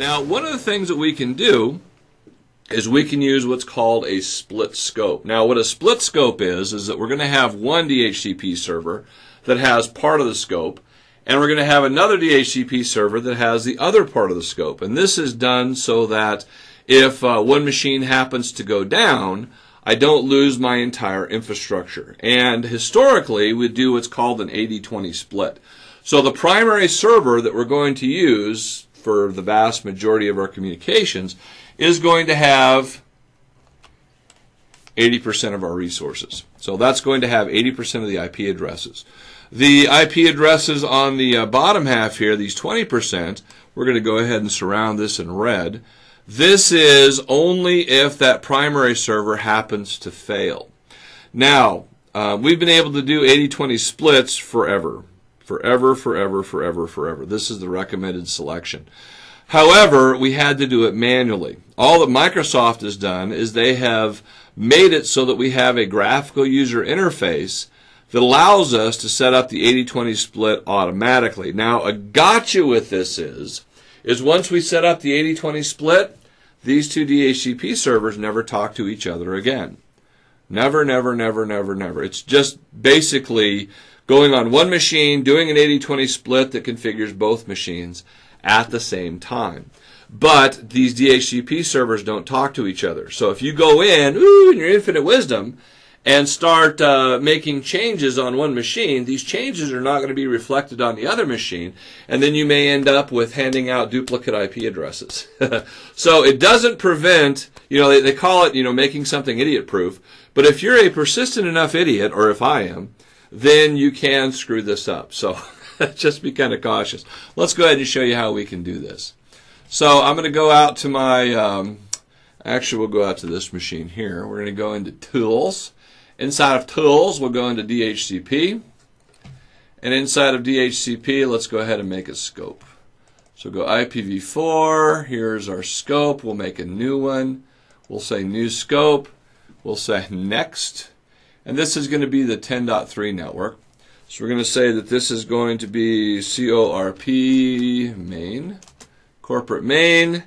Now, one of the things that we can do is we can use what's called a split scope. Now, what a split scope is that we're going to have one DHCP server that has part of the scope, and we're going to have another DHCP server that has the other part of the scope. And this is done so that if one machine happens to go down, I don't lose my entire infrastructure. And historically, we do what's called an 80-20 split. So the primary server that we're going to use for the vast majority of our communications is going to have 80% of our resources. So that's going to have 80% of the IP addresses. The IP addresses on the bottom half here, these 20%, we're going to go ahead and surround this in red. This is only if that primary server happens to fail. Now, we've been able to do 80-20 splits forever. Forever, forever, forever, forever. This is the recommended selection. However, we had to do it manually. All that Microsoft has done is they have made it so that we have a graphical user interface that allows us to set up the 80-20 split automatically. Now, a gotcha with this is once we set up the 80-20 split, these two DHCP servers never talk to each other again. Never, never, never, never, never. It's just basically going on one machine, doing an 80-20 split that configures both machines at the same time. But these DHCP servers don't talk to each other. So if you go in, in your infinite wisdom, and start making changes on one machine, these changes are not going to be reflected on the other machine, and then you may end up with handing out duplicate IP addresses. So it doesn't prevent, they call it, making something idiot-proof, but if you're a persistent enough idiot, or if I am, then you can screw this up. So just be kind of cautious. Let's go ahead and show you how we can do this. So I'm going to go out to my, actually we'll go out to this machine here. We're going to go into Tools. Inside of Tools, we'll go into DHCP, and inside of DHCP, let's go ahead and make a scope. So go IPv4, here's our scope, we'll make a new one, we'll say new scope, we'll say next, and this is going to be the 10.3 network. So we're going to say that this is going to be CORP main, corporate main,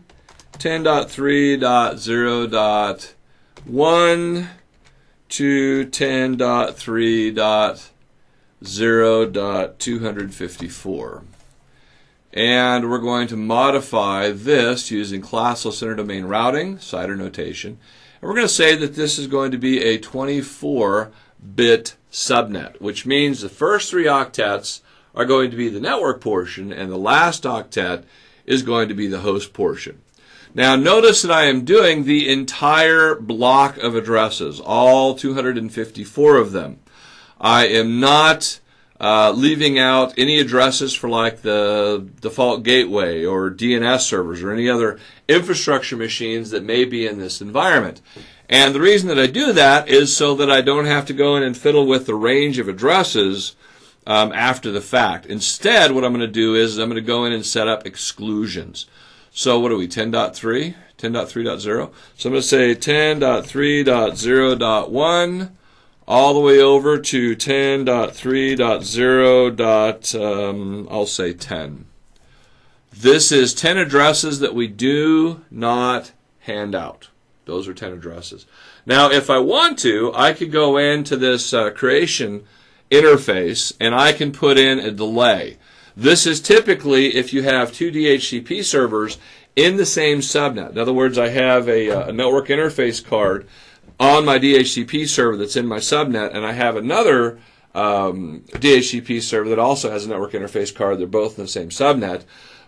10.3.0.1, to 10.3.0.254. And we're going to modify this using classless interdomain routing, CIDR notation. And we're going to say that this is going to be a 24-bit subnet, which means the first three octets are going to be the network portion, and the last octet is going to be the host portion. Now notice that I am doing the entire block of addresses, all 254 of them. I am not leaving out any addresses for like the default gateway or DNS servers or any other infrastructure machines that may be in this environment. And the reason that I do that is so that I don't have to go in and fiddle with the range of addresses after the fact. Instead, what I'm going to do is I'm going to go in and set up exclusions. So what are we, 10.3? 10.3.0? So I'm going to say 10.3.0.1 all the way over to 10.3.0. I'll say 10. This is 10 addresses that we do not hand out. Those are 10 addresses. Now, if I want to, I could go into this creation interface and I can put in a delay. This is typically if you have two DHCP servers in the same subnet. In other words, I have a network interface card on my DHCP server that's in my subnet, and I have another DHCP server that also has a network interface card. They're both in the same subnet.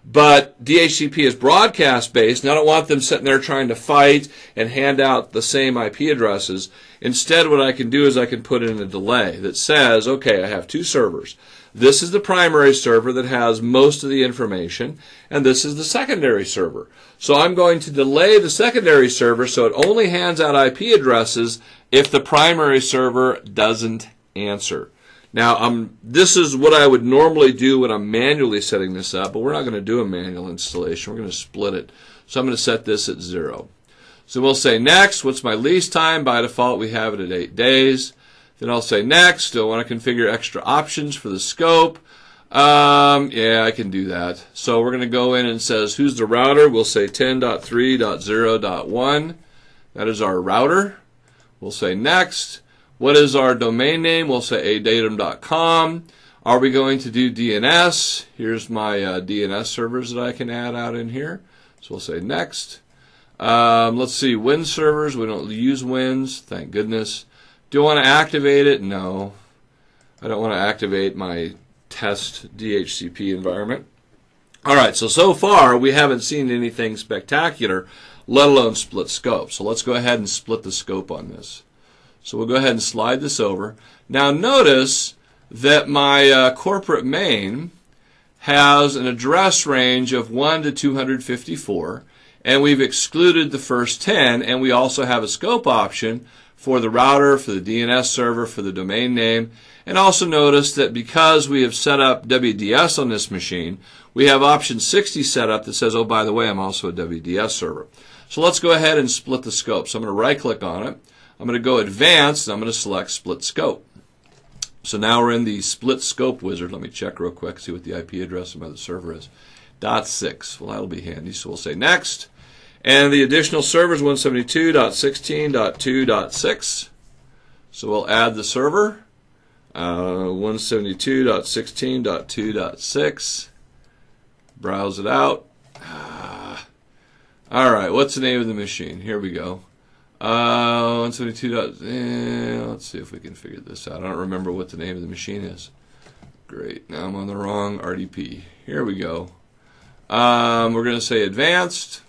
But DHCP is broadcast-based, and I don't want them sitting there trying to fight and hand out the same IP addresses. Instead, what I can do is I can put in a delay that says, okay, I have two servers. This is the primary server that has most of the information, and this is the secondary server. So I'm going to delay the secondary server so it only hands out IP addresses if the primary server doesn't answer. Now, this is what I would normally do when I'm manually setting this up, but we're not going to do a manual installation. We're going to split it. So I'm going to set this at 0. So we'll say next. What's my lease time? By default, we have it at 8 days. Then I'll say next. I want to configure extra options for the scope. Yeah, I can do that. So we're going to go in and says, who's the router? We'll say 10.3.0.1. That is our router. We'll say next. What is our domain name? We'll say adatum.com. Are we going to do DNS? Here's my DNS servers that I can add out in here. So we'll say next. Let's see, WINS servers. We don't use WINS, thank goodness. Do I want to activate it? No. I don't want to activate my test DHCP environment. All right, so far we haven't seen anything spectacular, let alone split scope. So let's go ahead and split the scope on this. So we'll go ahead and slide this over. Now notice that my corporate main has an address range of 1 to 254, and we've excluded the first 10, and we also have a scope option for the router, for the DNS server, for the domain name. And also notice that because we have set up WDS on this machine, we have option 60 set up that says, oh, by the way, I'm also a WDS server. So let's go ahead and split the scope. So I'm going to right-click on it. I'm going to go advanced, and I'm going to select split scope. So now we're in the split scope wizard. Let me check real quick, see what the IP address of my other server is. .6. Well, that'll be handy. So we'll say next. And the additional server is 172.16.2.6. So we'll add the server. 172.16.2.6. Browse it out. All right, what's the name of the machine? Here we go. 172. Let's see if we can figure this out. I don't remember what the name of the machine is. Great. Now I'm on the wrong RDP. Here we go. We're going to say advanced.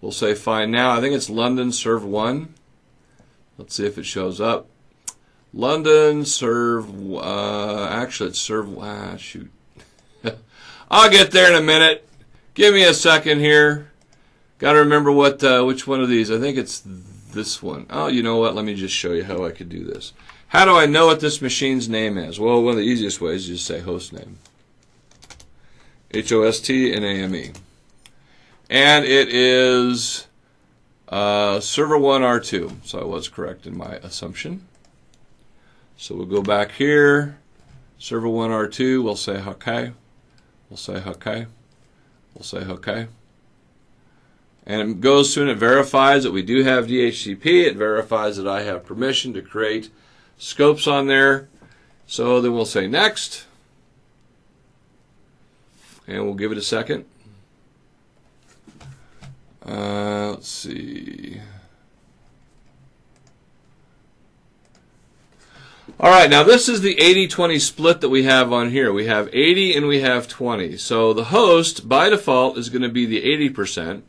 We'll say find now. I think it's London serve 1. Let's see if it shows up. London serve. Actually, it's serve. Shoot. I'll get there in a minute. Give me a second here. Got to remember what which one of these. I think it's this one. Oh, you know what? Let me just show you how I could do this. How do I know what this machine's name is? Well, one of the easiest ways is just say host name. HOST NAME. And it is server 1 R2. So I was correct in my assumption. So we'll go back here, server 1 R2, we'll say okay, we'll say okay, we'll say okay. And it goes through and it verifies that we do have DHCP, it verifies that I have permission to create scopes on there. So then we'll say next, and we'll give it a second. Let's see. All right, now this is the 80-20 split that we have on here. We have 80 and we have 20. So the host, by default, is going to be the 80%.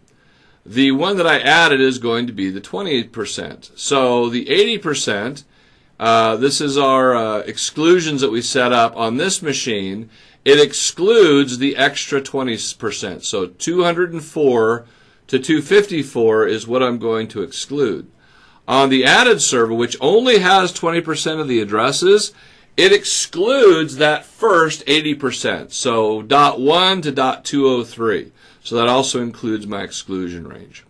The one that I added is going to be the 20%. So the 80%, this is our exclusions that we set up on this machine. It excludes the extra 20%. So 204 to 254 is what I'm going to exclude. On the added server, which only has 20% of the addresses, it excludes that first 80%, so .1 to .203. So that also includes my exclusion range.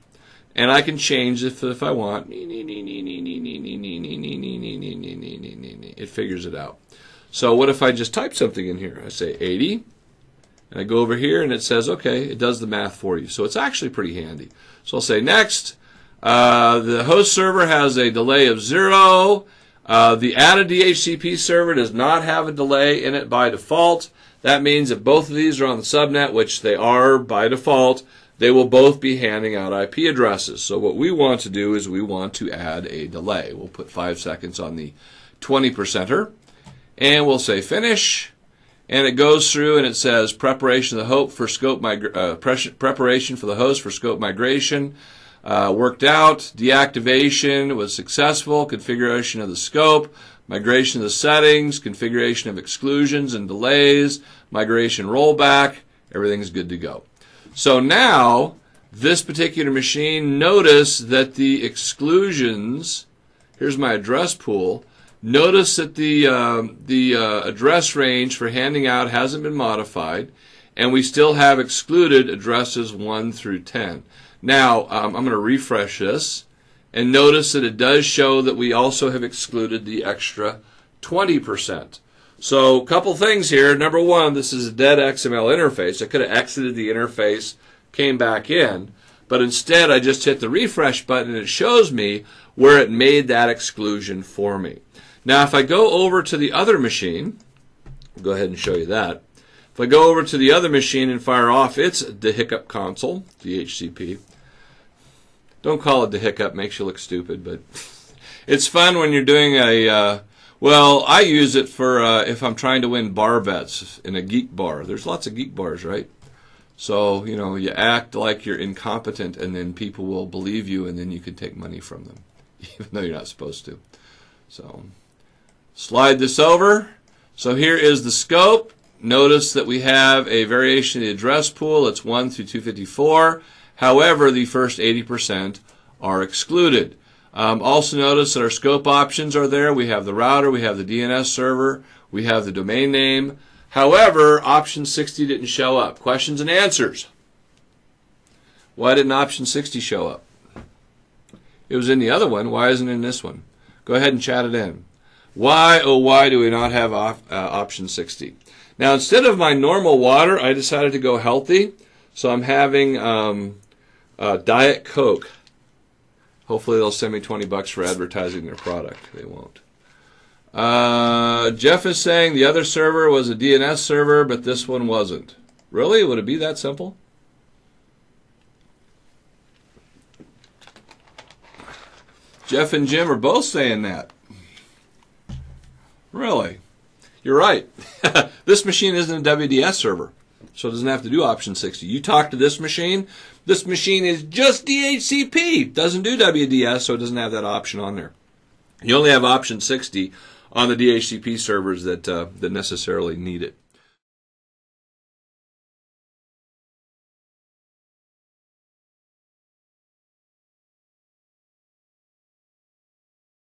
And I can change it if I want. It figures it out. So what if I just type something in here? I say 80, and I go over here, and it says, okay, it does the math for you. So it's actually pretty handy. So I'll say next. The host server has a delay of 0. The added DHCP server does not have a delay in it by default. That means if both of these are on the subnet, which they are by default, they will both be handing out IP addresses. So what we want to do is we want to add a delay. We'll put 5 seconds on the 20%er, and we'll say finish. And it goes through and it says preparation for the host for scope migration. Worked out, deactivation was successful, configuration of the scope, migration of the settings, configuration of exclusions and delays, migration rollback, everything's good to go. So now, this particular machine, notice that the exclusions, here's my address pool, notice that the address range for handing out hasn't been modified, and we still have excluded addresses 1 through 10. Now, I'm going to refresh this, and notice that it does show that we also have excluded the extra 20%. So a couple things here. Number one, this is a dead XML interface. I could have exited the interface, came back in, but instead I just hit the refresh button and it shows me where it made that exclusion for me. Now if I go over to the other machine, I'll go ahead and show you that. If I go over to the other machine and fire off its DHCP console, DHCP, don't call it DHCP, makes you look stupid, but it's fun when you're doing a, well, I use it for if I'm trying to win bar bets in a geek bar. There's lots of geek bars, right? So, you know, you act like you're incompetent and then people will believe you and then you can take money from them, even though you're not supposed to. So, slide this over. So here is the scope. Notice that we have a variation in the address pool. It's 1 through 254. However, the first 80% are excluded. Also notice that our scope options are there. We have the router, we have the DNS server, we have the domain name. However, option 60 didn't show up. Questions and answers. Why didn't option 60 show up? It was in the other one. Why isn't it in this one? Go ahead and chat it in. Why, oh why, do we not have option 60? Now, instead of my normal water, I decided to go healthy. So I'm having Diet Coke. Hopefully they'll send me $20 for advertising their product. They won't. Jeff is saying the other server was a DNS server, but this one wasn't. Really? Would it be that simple? Jeff and Jim are both saying that. Really? You're right. This machine isn't a WDS server, so it doesn't have to do option 60. You talk to this machine. This machine is just DHCP. Doesn't do WDS, so it doesn't have that option on there. You only have option 60 on the DHCP servers that necessarily need it.